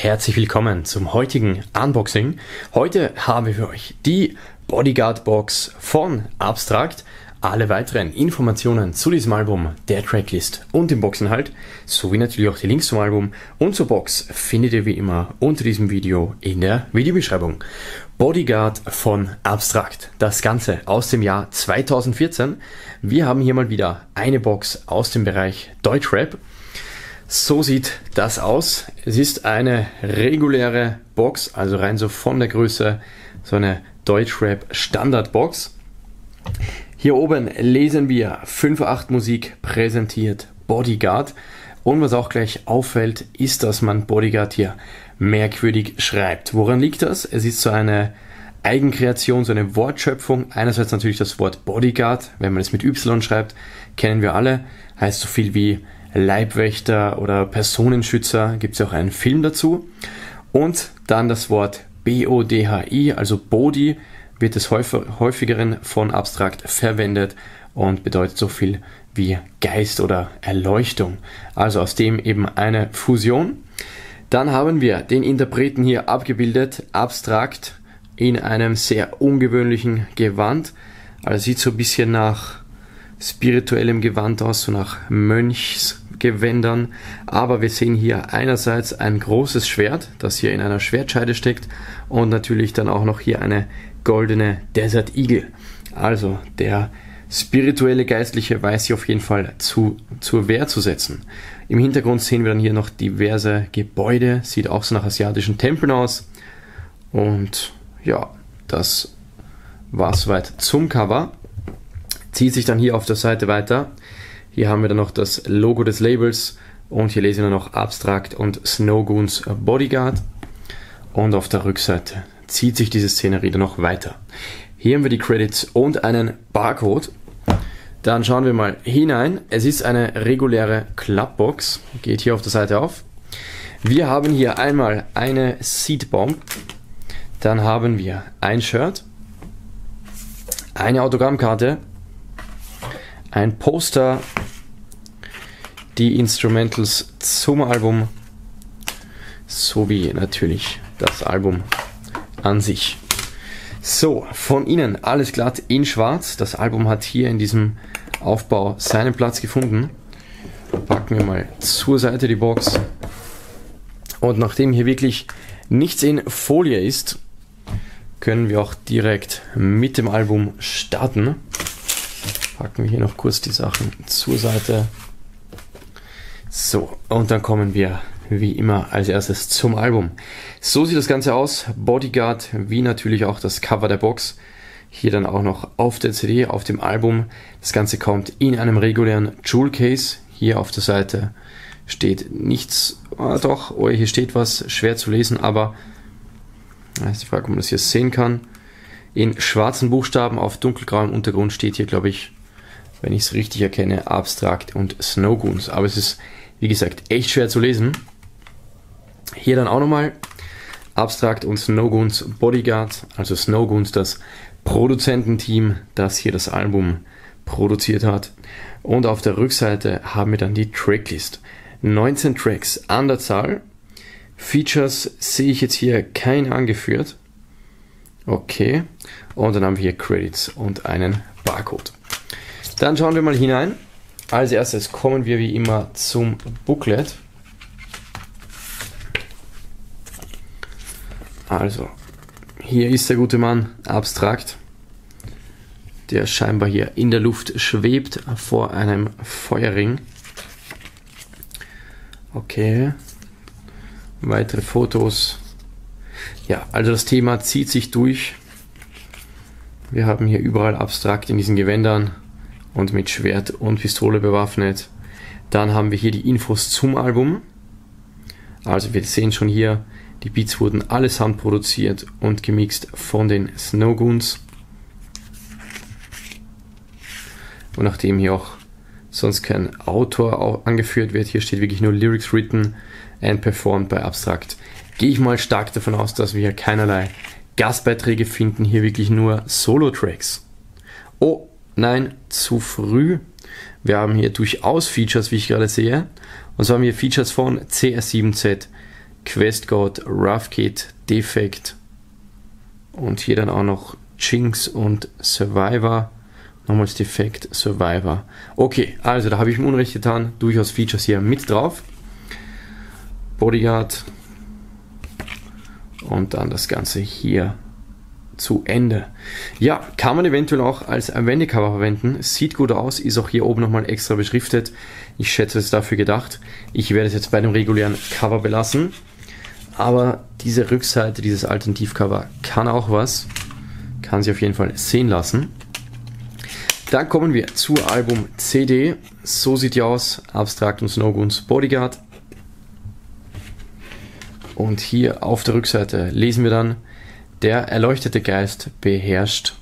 Herzlich willkommen zum heutigen Unboxing. Heute haben wir für euch die Bodyguard Box von Abstract. Alle weiteren Informationen zu diesem Album, der Tracklist und dem Boxinhalt, sowie natürlich auch die Links zum Album und zur Box findet ihr wie immer unter diesem Video in der Videobeschreibung. Bodyguard von Abstract. Das Ganze aus dem Jahr 2014. Wir haben hier mal wieder eine Box aus dem Bereich Deutschrap. So sieht das aus. Es ist eine reguläre Box, also rein so von der Größe, so eine Deutschrap Standardbox. Hier oben lesen wir 5/8 Musik präsentiert Bodyguard, und was auch gleich auffällt, ist, dass man Bodyguard hier merkwürdig schreibt. Woran liegt das? Es ist so eine Eigenkreation, so eine Wortschöpfung. Einerseits natürlich das Wort Bodyguard, wenn man es mit Y schreibt, kennen wir alle, heißt so viel wie Leibwächter oder Personenschützer, gibt es ja auch einen Film dazu. Und dann das Wort BODHI, also Body, wird des häufigeren von Abstract verwendet und bedeutet so viel wie Geist oder Erleuchtung. Also aus dem eben eine Fusion. Dann haben wir den Interpreten hier abgebildet, Abstract, in einem sehr ungewöhnlichen Gewand. Also sieht so ein bisschen nach spirituellem Gewand aus, so nach Mönchsgewändern. Aber wir sehen hier einerseits ein großes Schwert, das hier in einer Schwertscheide steckt, und natürlich dann auch noch hier eine goldene Desert Eagle. Also der spirituelle Geistliche weiß sich auf jeden Fall zur Wehr zu setzen. Im Hintergrund sehen wir dann hier noch diverse Gebäude, sieht auch so nach asiatischen Tempeln aus. Und ja, das war soweit zum Cover. Zieht sich dann hier auf der Seite weiter. Hier haben wir dann noch das Logo des Labels und hier lesen wir noch Abstract und Snowgoons Bodyguard. Und auf der Rückseite zieht sich diese Szenerie dann noch weiter. Hier haben wir die Credits und einen Barcode. Dann schauen wir mal hinein. Es ist eine reguläre Clubbox. Geht hier auf der Seite auf. Wir haben hier einmal eine Seedbomb. Dann haben wir ein Shirt, eine Autogrammkarte, ein Poster, die Instrumentals zum Album sowie natürlich das Album an sich. So, von innen alles glatt in schwarz. Das Album hat hier in diesem Aufbau seinen Platz gefunden. Packen wir mal zur Seite die Box. Und nachdem hier wirklich nichts in Folie ist, können wir auch direkt mit dem Album starten. Packen wir hier noch kurz die Sachen zur Seite. So, und dann kommen wir wie immer als erstes zum Album. So sieht das Ganze aus. Bodyguard, wie natürlich auch das Cover der Box. Hier dann auch noch auf der CD, auf dem Album. Das Ganze kommt in einem regulären Jewel Case. Hier auf der Seite steht nichts. Ah, doch, oh, hier steht was, schwer zu lesen, aber da ist die Frage, ob man das hier sehen kann. In schwarzen Buchstaben auf dunkelgrauem Untergrund steht hier, glaube ich, wenn ich es richtig erkenne, Abstract und Snowgoons. Aber es ist, wie gesagt, echt schwer zu lesen. Hier dann auch nochmal Abstract und Snowgoons Bodyguard, also Snowgoons, das Produzententeam, das hier das Album produziert hat. Und auf der Rückseite haben wir dann die Tracklist. 19 Tracks an der Zahl. Features sehe ich jetzt hier kein angeführt. Okay. Und dann haben wir hier Credits und einen Barcode. Dann schauen wir mal hinein. Als erstes kommen wir wie immer zum Booklet. Also, hier ist der gute Mann, Abstract, der scheinbar hier in der Luft schwebt vor einem Feuerring. Okay, weitere Fotos. Ja, also das Thema zieht sich durch. Wir haben hier überall Abstract in diesen Gewändern und mit Schwert und Pistole bewaffnet. Dann haben wir hier die Infos zum Album. Also wir sehen schon hier, die Beats wurden allesamt produziert und gemixt von den Snowgoons. Und nachdem hier auch sonst kein Autor angeführt wird, hier steht wirklich nur Lyrics written and performed by Abstract, gehe ich mal stark davon aus, dass wir hier keinerlei Gastbeiträge finden, hier wirklich nur Solo-Tracks. Oh, nein, zu früh. Wir haben hier durchaus Features, wie ich gerade sehe. Und zwar haben wir Features von CR7Z, QuestGuard, RoughKit, Defect und hier dann auch noch Jinx und Survivor. Nochmals Defect, Survivor. Okay, also da habe ich mir Unrecht getan. Durchaus Features hier mit drauf. Bodyguard. Und dann das Ganze hier zu Ende. Ja, kann man eventuell auch als Wendecover verwenden. Sieht gut aus, ist auch hier oben nochmal extra beschriftet. Ich schätze, es ist dafür gedacht. Ich werde es jetzt bei dem regulären Cover belassen. Aber diese Rückseite, dieses Alternativcover, kann auch was. Kann sich auf jeden Fall sehen lassen. Dann kommen wir zu Album CD. So sieht die aus. Abstractum, Snowguns, Bodyguard. Und hier auf der Rückseite lesen wir dann: Der erleuchtete Geist beherrscht.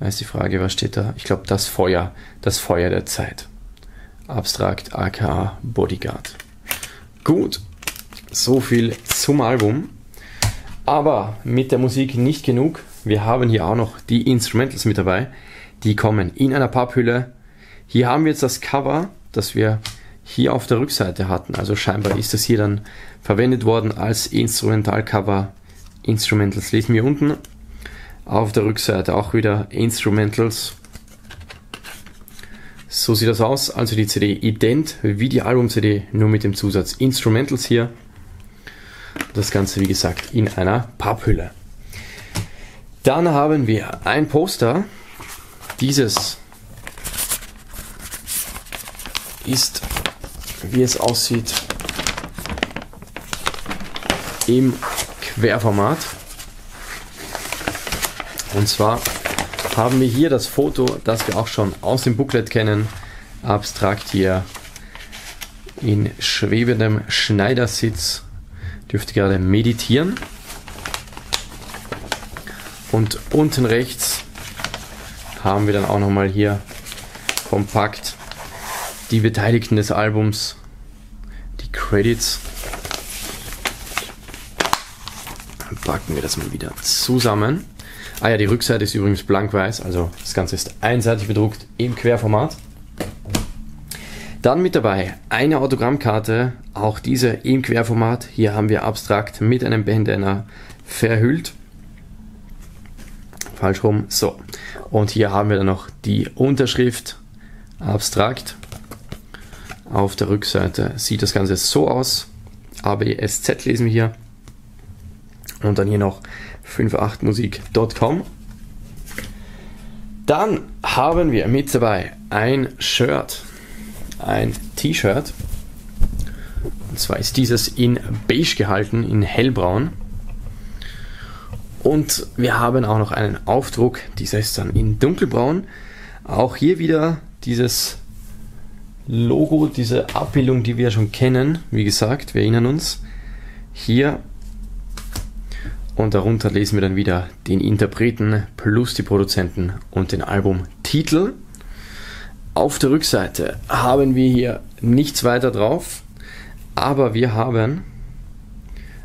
Da ist die Frage, was steht da? Ich glaube, das Feuer der Zeit. Abstrakt, aka Bodyguard. Gut, so viel zum Album. Aber mit der Musik nicht genug. Wir haben hier auch noch die Instrumentals mit dabei. Die kommen in einer Papphülle. Hier haben wir jetzt das Cover, das wir hier auf der Rückseite hatten. Also scheinbar ist das hier dann verwendet worden als Instrumentalcover. Instrumentals lesen wir unten. Auf der Rückseite auch wieder Instrumentals. So sieht das aus. Also die CD ident wie die Album-CD, nur mit dem Zusatz Instrumentals hier. Das Ganze, wie gesagt, in einer Papphülle. Dann haben wir ein Poster. Dieses ist, wie es aussieht, im Querformat. Und zwar haben wir hier das Foto, das wir auch schon aus dem Booklet kennen. Abstrakt hier in schwebendem Schneidersitz. Dürfte gerade meditieren. Und unten rechts haben wir dann auch nochmal hier kompakt die Beteiligten des Albums, die Credits. Dann packen wir das mal wieder zusammen. Ah ja, die Rückseite ist übrigens blank-weiß, also das Ganze ist einseitig bedruckt im Querformat. Dann mit dabei eine Autogrammkarte, auch diese im Querformat. Hier haben wir abstrakt mit einem Bandana verhüllt. Falsch rum, so. Und hier haben wir dann noch die Unterschrift abstrakt. Auf der Rückseite sieht das Ganze so aus. ABSZ lesen wir hier. Und dann hier noch 58musik.com. Dann haben wir mit dabei ein Shirt, ein T-Shirt. Und zwar ist dieses in beige gehalten, in hellbraun. Und wir haben auch noch einen Aufdruck, dieser ist dann in dunkelbraun. Auch hier wieder dieses Logo, diese Abbildung, die wir schon kennen. Wie gesagt, wir erinnern uns. Hier und darunter lesen wir dann wieder den Interpreten plus die Produzenten und den Albumtitel. Auf der Rückseite haben wir hier nichts weiter drauf, aber wir haben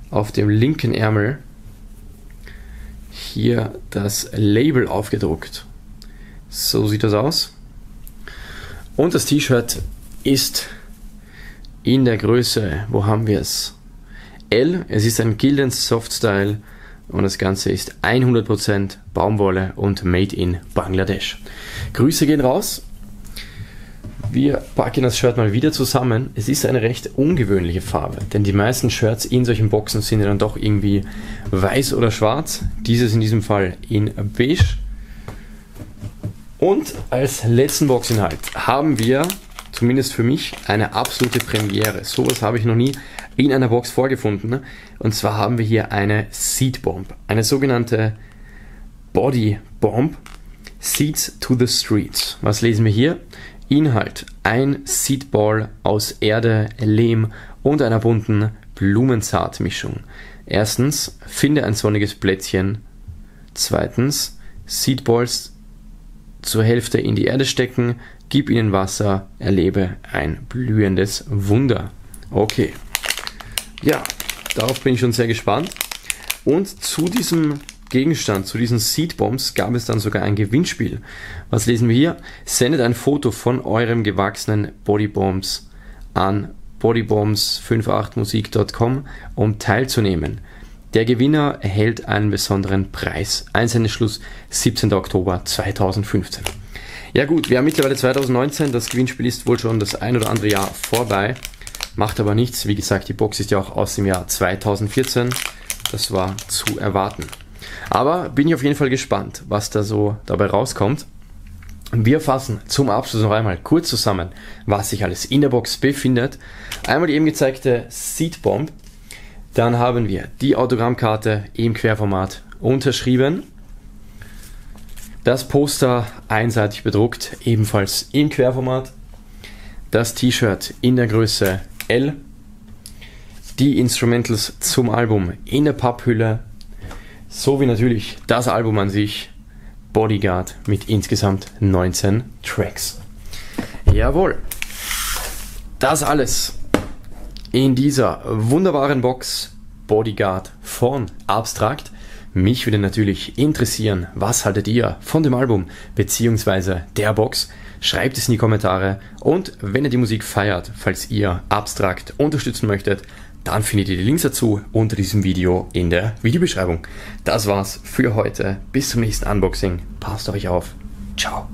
auf dem linken Ärmel hier das Label aufgedruckt. So sieht das aus. Und das T-Shirt ist in der Größe, wo haben wir es? L. Es ist ein Gildens Softstyle und das Ganze ist 100% Baumwolle und made in Bangladesch. Grüße gehen raus. Wir packen das Shirt mal wieder zusammen. Es ist eine recht ungewöhnliche Farbe, denn die meisten Shirts in solchen Boxen sind ja dann doch irgendwie weiß oder schwarz. Dieses in diesem Fall in beige. Und als letzten Boxinhalt haben wir, zumindest für mich, eine absolute Premiere. Sowas habe ich noch nie in einer Box vorgefunden. Und zwar haben wir hier eine Seed Bomb, eine sogenannte Body Bomb. Seeds to the Streets. Was lesen wir hier? Inhalt: ein Seedball aus Erde, Lehm und einer bunten Blumensaatmischung. Erstens, finde ein sonniges Plätzchen. Zweitens, Seedballs zur Hälfte in die Erde stecken, gib ihnen Wasser, erlebe ein blühendes Wunder. Okay, ja, darauf bin ich schon sehr gespannt. Und zu diesem Gegenstand, zu diesen Seedbombs, gab es dann sogar ein Gewinnspiel. Was lesen wir hier? Sendet ein Foto von eurem gewachsenen Bodybombs an bodybombs58musik.com, um teilzunehmen. Der Gewinner erhält einen besonderen Preis. Einsendeschluss 17. Oktober 2015. Ja gut, wir haben mittlerweile 2019, das Gewinnspiel ist wohl schon das ein oder andere Jahr vorbei, macht aber nichts. Wie gesagt, die Box ist ja auch aus dem Jahr 2014, das war zu erwarten. Aber bin ich auf jeden Fall gespannt, was da so dabei rauskommt. Wir fassen zum Abschluss noch einmal kurz zusammen, was sich alles in der Box befindet. Einmal die eben gezeigte Seedbomb, dann haben wir die Autogrammkarte im Querformat unterschrieben, das Poster einseitig bedruckt, ebenfalls im Querformat, das T-Shirt in der Größe L, die Instrumentals zum Album in der Papphülle, sowie natürlich das Album an sich, Bodyguard, mit insgesamt 19 Tracks. Jawohl, das alles in dieser wunderbaren Box Bodyguard von Abstract. Mich würde natürlich interessieren, was haltet ihr von dem Album bzw. der Box? Schreibt es in die Kommentare, und wenn ihr die Musik feiert, falls ihr Abstract unterstützen möchtet, dann findet ihr die Links dazu unter diesem Video in der Videobeschreibung. Das war's für heute. Bis zum nächsten Unboxing. Passt auf euch auf. Ciao.